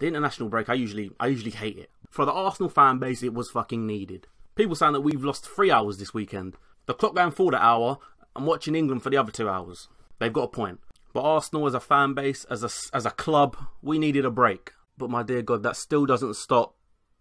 The international break, I usually hate it. For the Arsenal fan base, it was fucking needed. People saying that we've lost 3 hours this weekend. The clock ran for the hour, and watching England for the other 2 hours. They've got a point. But Arsenal as a fan base, as a club, we needed a break. But my dear God, that still doesn't stop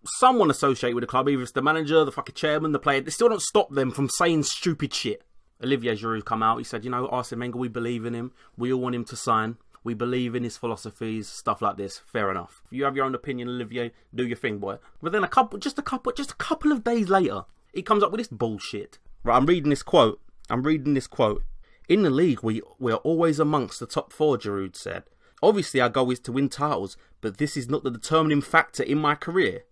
someone associated with the club, either it's the manager, the fucking chairman, the player. They still don't stop them from saying stupid shit. Olivier Giroud come out, he said, you know, Arsene Wenger, we believe in him. We all want him to sign. We believe in his philosophies, stuff like this. Fair enough. If you have your own opinion, Olivier, do your thing, boy. But then just a couple of days later, he comes up with this bullshit. Right, I'm reading this quote. In the league, we are always amongst the top four, Giroud said. Obviously, our goal is to win titles, but this is not the determining factor in my career.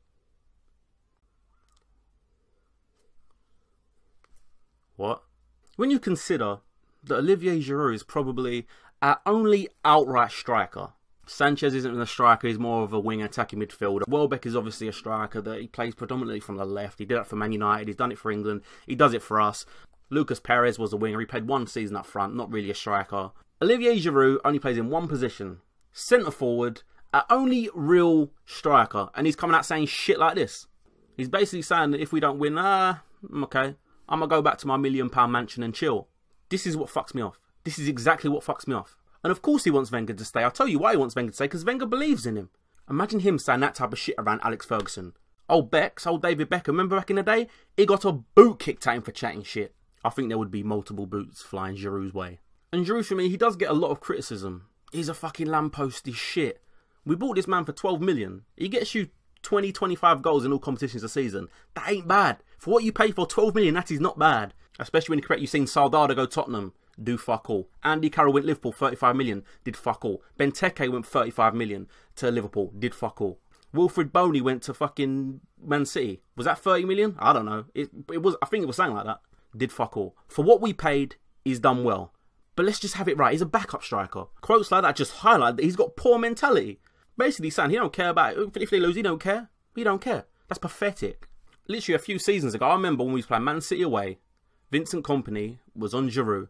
What? When you consider that Olivier Giroud is probably our only outright striker. Sanchez isn't a striker, he's more of a wing attacking midfielder. Welbeck is obviously a striker that he plays predominantly from the left. He did that for Man United, he's done it for England, he does it for us. Lucas Perez was a winger, he played one season up front, not really a striker. Olivier Giroud only plays in one position, centre forward, our only real striker, and he's coming out saying shit like this. He's basically saying that if we don't win, I'm okay, I'm going to go back to my £1 million mansion and chill. This is what fucks me off. This is exactly what fucks me off. And of course he wants Wenger to stay. I'll tell you why he wants Wenger to stay, because Wenger believes in him. Imagine him saying that type of shit around Alex Ferguson. Old David Beckham, remember back in the day? He got a boot kicked at him for chatting shit. I think there would be multiple boots flying Giroud's way. And Giroud, for me, he does get a lot of criticism. He's a fucking lampposty shit. We bought this man for 12 million. He gets you 20, 25 goals in all competitions a season. That ain't bad. For what you pay for, 12 million, that is not bad. Especially when you've seen Saldada go Tottenham. Do fuck all. Andy Carroll went Liverpool, 35 million, did fuck all. Benteke went 35 million to Liverpool, did fuck all. Wilfried Bony went to fucking Man City. Was that 30 million? I don't know. It was. I think it was something like that. Did fuck all. For what we paid, he's done well. But let's just have it right. He's a backup striker. Quotes like that just highlight that he's got poor mentality. Basically saying he don't care about it. If they lose, he don't care. He don't care. That's pathetic. Literally a few seasons ago, I remember when we was playing Man City away, Vincent Kompany was on Giroud.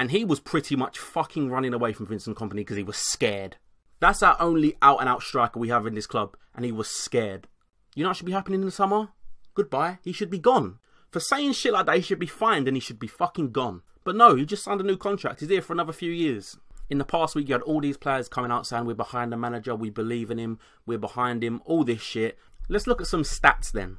And he was pretty much fucking running away from Vincent Kompany because he was scared. That's our only out-and-out striker we have in this club. And he was scared. You know what should be happening in the summer? Goodbye. He should be gone. For saying shit like that, he should be fined and he should be fucking gone. But no, he just signed a new contract. He's here for another few years. In the past week, you had all these players coming out saying, we're behind the manager, we believe in him, we're behind him, all this shit. Let's look at some stats then.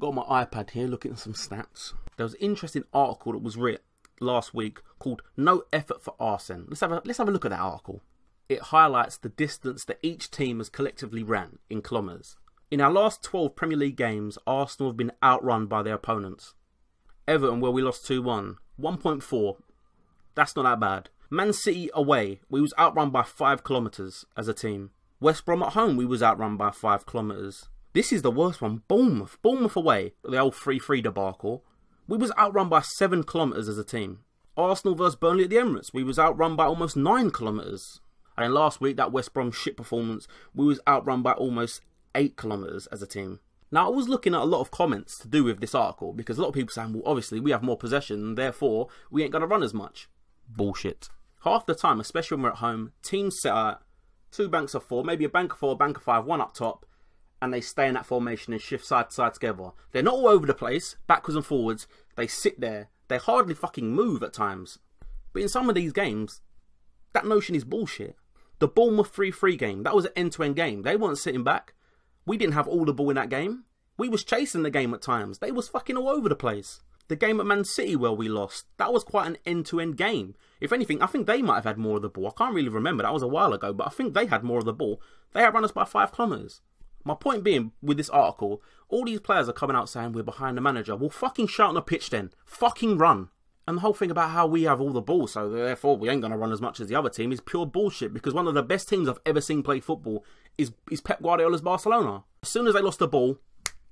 Got my iPad here, looking at some stats. There was an interesting article that was written last week called No Effort for Arsene. Let's have a look at that article. It highlights the distance that each team has collectively ran in kilometres. In our last 12 Premier League games, Arsenal have been outrun by their opponents. Everton, where we lost 2-1, 1.4. That's not that bad. Man City away, we was outrun by 5 kilometres as a team. West Brom at home, we was outrun by 5 kilometres. This is the worst one, Bournemouth. Bournemouth away, the old 3-3 debacle. We was outrun by 7 kilometres as a team. Arsenal versus Burnley at the Emirates. We was outrun by almost 9 kilometres. And then last week, that West Brom shit performance, we was outrun by almost 8 kilometres as a team. Now, I was looking at a lot of comments to do with this article because a lot of people saying, well, obviously, we have more possession and therefore, we ain't going to run as much. Bullshit. Half the time, especially when we're at home, teams set out 2 banks of 4, maybe a bank of 4, a bank of 5, 1 up top. And they stay in that formation and shift side to side together. They're not all over the place, backwards and forwards. They sit there. They hardly fucking move at times. But in some of these games, that notion is bullshit. The Bournemouth 3-3 game, that was an end-to-end game. They weren't sitting back. We didn't have all the ball in that game. We was chasing the game at times. They was fucking all over the place. The game at Man City where we lost, that was quite an end-to-end game. If anything, I think they might have had more of the ball. I can't really remember. That was a while ago, but I think they had more of the ball. They outrun us by 5 kilometres. My point being, with this article, all these players are coming out saying we're behind the manager. Well, fucking shout on the pitch then. Fucking run. And the whole thing about how we have all the ball, so therefore we ain't going to run as much as the other team is pure bullshit because one of the best teams I've ever seen play football is Pep Guardiola's Barcelona. As soon as they lost the ball,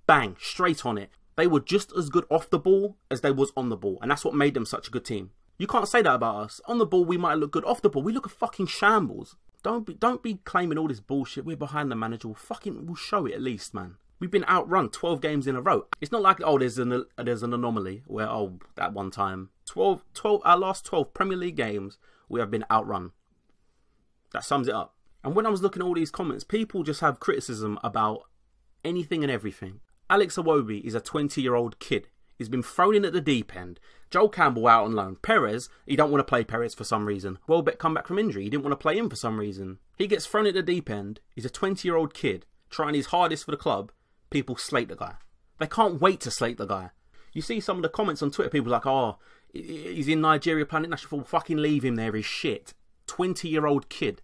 bang, straight on it. They were just as good off the ball as they was on the ball, and that's what made them such a good team. You can't say that about us. On the ball, we might look good. Off the ball, we look a fucking shambles. Don't be claiming all this bullshit. We're behind the manager. We'll show it at least, man. We've been outrun 12 games in a row. It's not like, oh, there's an anomaly where, oh, that one time. Our last 12 Premier League games, we have been outrun. That sums it up. And when I was looking at all these comments, people just have criticism about anything and everything. Alex Iwobi is a 20-year-old kid. He's been thrown in at the deep end. Joel Campbell out on loan. Perez, he don't want to play Perez for some reason. Welbeck come back from injury. He didn't want to play him for some reason. He gets thrown at the deep end. He's a 20-year-old kid trying his hardest for the club. People slate the guy. They can't wait to slate the guy. You see some of the comments on Twitter. People like, oh, he's in Nigeria playing international football. Fucking leave him there. He's shit. 20-year-old kid.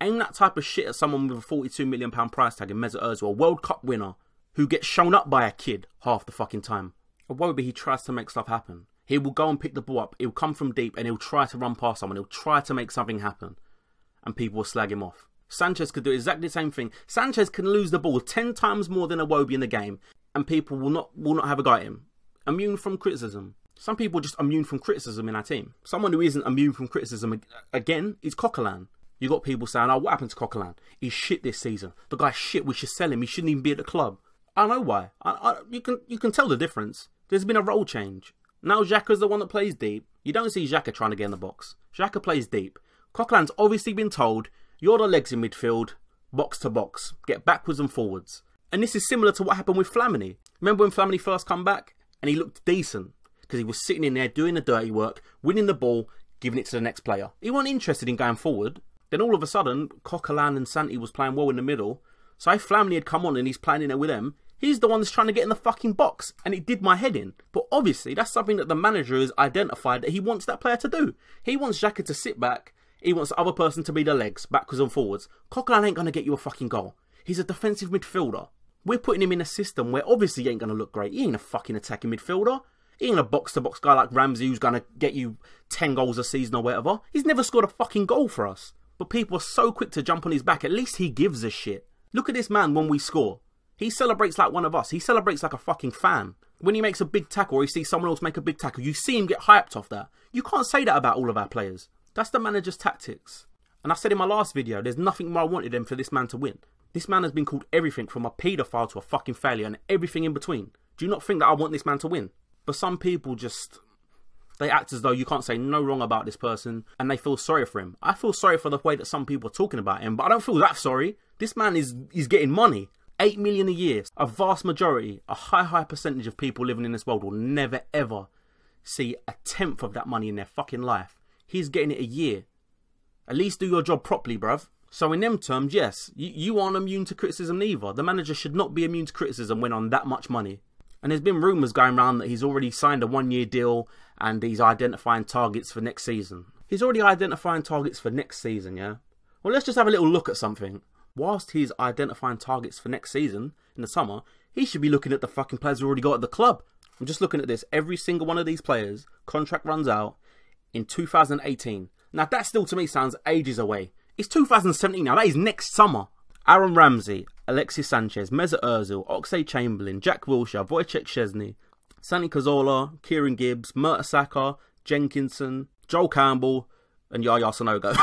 Aim that type of shit at someone with a £42 million price tag in Mesut Ozil, World Cup winner, who gets shown up by a kid half the fucking time. Iwobi, he tries to make stuff happen. He will go and pick the ball up. He'll come from deep and he'll try to run past someone. He'll try to make something happen. And people will slag him off. Sanchez could do exactly the same thing. Sanchez can lose the ball 10 times more than Iwobi in the game. And people will not have a go at him. Immune from criticism. Some people are just immune from criticism in our team. Someone who isn't immune from criticism, again, is Coquelin. You got people saying, oh, what happened to Coquelin? He's shit this season. The guy's shit. We should sell him. He shouldn't even be at the club. I know why. You can tell the difference. There's been a role change. Now Xhaka's the one that plays deep. You don't see Xhaka trying to get in the box. Xhaka plays deep. Coquelin's obviously been told, you're the legs in midfield, box to box. Get backwards and forwards. And this is similar to what happened with Flamini. Remember when Flamini first come back? And he looked decent. Because he was sitting in there doing the dirty work, winning the ball, giving it to the next player. He wasn't interested in going forward. Then all of a sudden, Coquelin and Santi was playing well in the middle. So if Flamini had come on and he's playing in there with them, he's the one that's trying to get in the fucking box. And it did my head in. But obviously, that's something that the manager has identified that he wants that player to do. He wants Xhaka to sit back. He wants the other person to be the legs, backwards and forwards. Coquelin ain't going to get you a fucking goal. He's a defensive midfielder. We're putting him in a system where obviously he ain't going to look great. He ain't a fucking attacking midfielder. He ain't a box-to-box guy like Ramsey who's going to get you 10 goals a season or whatever. He's never scored a fucking goal for us. But people are so quick to jump on his back. At least he gives a shit. Look at this man when we score. He celebrates like one of us. He celebrates like a fucking fan. When he makes a big tackle or he sees someone else make a big tackle, you see him get hyped off that. You can't say that about all of our players. That's the manager's tactics. And I said in my last video, there's nothing more I wanted than for this man to win. This man has been called everything from a paedophile to a fucking failure and everything in between. Do you not think that I want this man to win? But some people just, they act as though you can't say no wrong about this person and they feel sorry for him. I feel sorry for the way that some people are talking about him, but I don't feel that sorry. This man is getting money. 8 million a year. A vast majority, a high percentage of people living in this world will never ever see a tenth of that money in their fucking life. He's getting it a year. At least do your job properly, bruv. So in them terms, yes, you aren't immune to criticism neither. The manager should not be immune to criticism when on that much money. And there's been rumours going around that he's already signed a 1-year deal and he's identifying targets for next season. He's already identifying targets for next season, yeah? Well, let's just have a little look at something. Whilst he's identifying targets for next season in the summer, he should be looking at the fucking players we've already got at the club. I'm just looking at this. Every single one of these players, contract runs out in 2018. Now, that still to me sounds ages away. It's 2017 now. That is next summer. Aaron Ramsey, Alexis Sanchez, Mesut Ozil, Oxlade Chamberlain, Jack Wilshere, Wojciech Szczesny, Santi Cazorla, Kieran Gibbs, Mertesacker, Jenkinson, Joel Campbell, and Yaya Sanogo.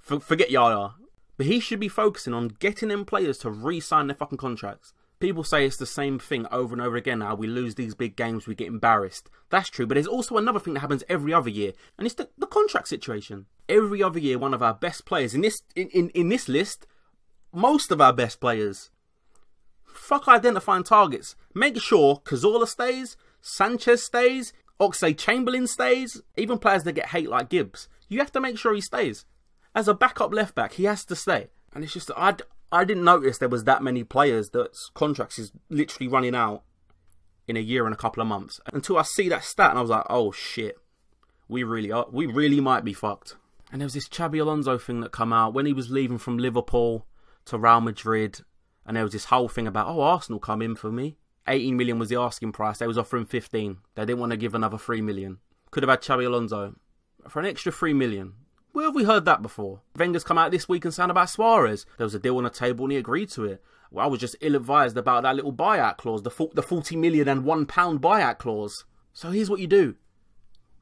Forget Yaya. But he should be focusing on getting them players to re-sign their fucking contracts. People say it's the same thing over and over again now. We lose these big games, we get embarrassed. That's true, but there's also another thing that happens every other year, and it's the contract situation. Every other year, one of our best players, in this list, most of our best players. Fuck identifying targets. Make sure Cazorla stays, Sanchez stays, Oxlade Chamberlain stays, even players that get hate like Gibbs. You have to make sure he stays. As a backup left back, he has to stay. And it's just, I didn't notice there was that many players that contracts is literally running out in a year and a couple of months. Until I see that stat and I was like, oh shit, we really might be fucked. And there was this Xabi Alonso thing that come out when he was leaving from Liverpool to Real Madrid. And there was this whole thing about, oh, Arsenal come in for me. 18 million was the asking price. They was offering 15. They didn't want to give another 3 million. Could have had Xabi Alonso for an extra 3 million. Where have we heard that before? Wenger's come out this week and sound about Suarez. There was a deal on the table and he agreed to it. Well, I was just ill-advised about that little buyout clause, the 40 million and £1 buyout clause. So here's what you do.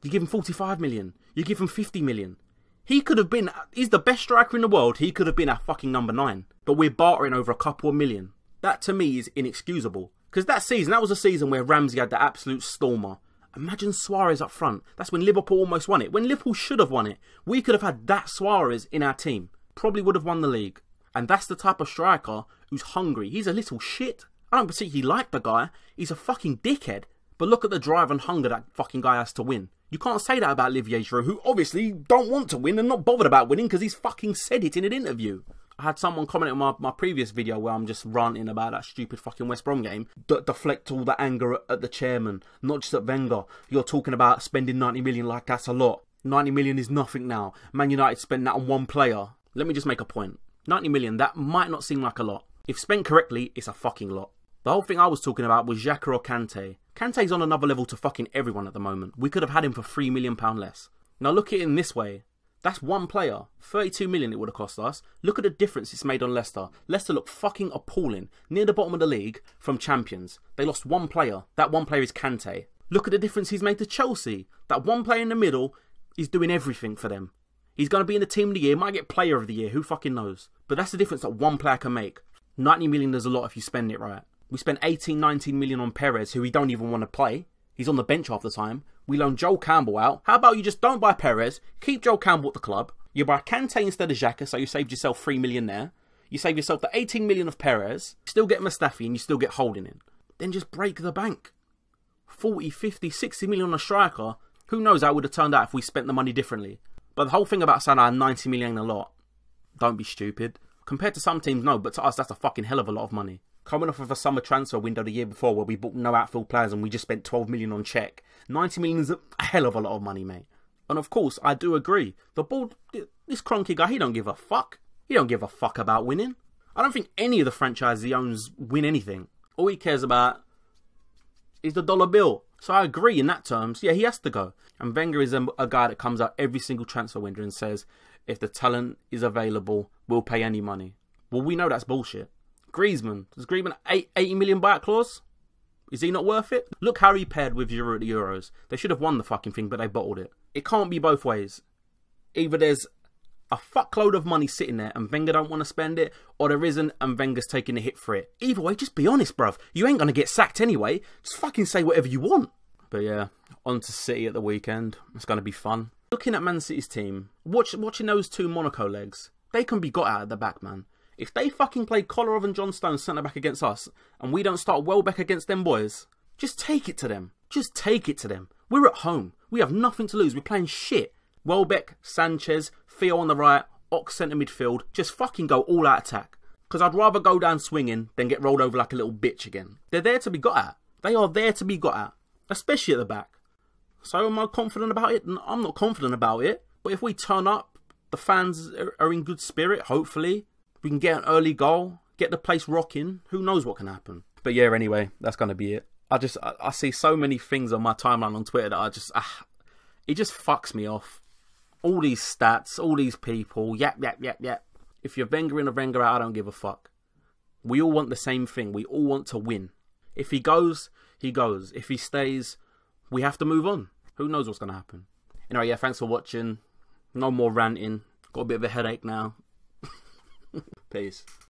You give him 45 million. You give him 50 million. He could have been, he's the best striker in the world. He could have been our fucking number 9. But we're bartering over a couple of million. That to me is inexcusable. Because that season, that was a season where Ramsey had the absolute stormer. Imagine Suarez up front. That's when Liverpool almost won it. When Liverpool should have won it. We could have had that Suarez in our team. probably would have won the league. And that's the type of striker who's hungry. He's a little shit. I don't particularly like the guy. He's a fucking dickhead. But look at the drive and hunger that fucking guy has to win. You can't say that about Olivier Giroud, who obviously don't want to win and not bothered about winning because he's fucking said it in an interview. I had someone comment on my previous video where I'm just ranting about that stupid fucking West Brom game. Deflect all the anger at the chairman, not just at Wenger. You're talking about spending 90 million like that's a lot. 90 million is nothing now. Man United spend that on one player. Let me just make a point. 90 million, that might not seem like a lot. If spent correctly, it's a fucking lot. The whole thing I was talking about was Xhaka or Kante. Kante's on another level to fucking everyone at the moment. We could have had him for £3 million less. Now look at it in this way. That's one player. 32 million it would have cost us. Look at the difference it's made on Leicester. Leicester look fucking appalling. Near the bottom of the league from champions. They lost one player. That one player is Kante. Look at the difference he's made to Chelsea. That one player in the middle is doing everything for them. He's going to be in the team of the year. Might get player of the year. Who fucking knows? But that's the difference that one player can make. 90 million is a lot if you spend it right. We spent 18, 19 million on Perez, who we don't even want to play. He's on the bench half the time. We loan Joel Campbell out. How about you just don't buy Perez, keep Joel Campbell at the club. You buy Kante instead of Xhaka, so you saved yourself 3 million there. You save yourself the 18 million of Perez, still get Mustafi and you still get Holding in. Then just break the bank. 40, 50, 60 million on a striker. Who knows how it would have turned out if we spent the money differently. But the whole thing about saying 90 million ain't a lot. Don't be stupid. Compared to some teams, no, but to us, that's a fucking hell of a lot of money. Coming off of a summer transfer window the year before where we bought no outfield players and we just spent 12 million on check. 90 million is a hell of a lot of money, mate. And of course, I do agree. The bald, this cronky guy, he don't give a fuck. He don't give a fuck about winning. I don't think any of the franchise he owns win anything. All he cares about is the dollar bill. So I agree in that terms. Yeah, he has to go. And Wenger is a guy that comes out every single transfer window and says, if the talent is available, we'll pay any money. Well, we know that's bullshit. Griezmann. Does Griezmann 80 million buyout clause? Is he not worth it? Look how he paired with Giroud at the Euros. They should have won the fucking thing, but they bottled it. It can't be both ways. Either there's a fuckload of money sitting there and Wenger don't want to spend it, or there isn't and Wenger's taking a hit for it. Either way, just be honest, bruv. You ain't going to get sacked anyway. Just fucking say whatever you want. But yeah, on to City at the weekend. It's going to be fun. Looking at Man City's team, watching those two Monaco legs, they can be got out at the back, man. If they fucking play Kolarov and John Stones centre-back against us, and we don't start Welbeck against them boys, just take it to them. Just take it to them. We're at home. We have nothing to lose. We're playing shit. Welbeck, Sanchez, Theo on the right, Ox centre midfield. Just fucking go all-out attack. Because I'd rather go down swinging than get rolled over like a little bitch again. They're there to be got at. They are there to be got at. Especially at the back. So am I confident about it? I'm not confident about it. But if we turn up, the fans are in good spirit, hopefully. We can get an early goal, get the place rocking. Who knows what can happen? But yeah, anyway, that's going to be it. I see so many things on my timeline on Twitter that it just fucks me off. All these stats, all these people, yap, yap, yap, yap. If you're Wenger in or Wenger out, I don't give a fuck. We all want the same thing. We all want to win. If he goes, he goes. If he stays, we have to move on. Who knows what's going to happen? Anyway, yeah, thanks for watching. No more ranting. Got a bit of a headache now. Peace.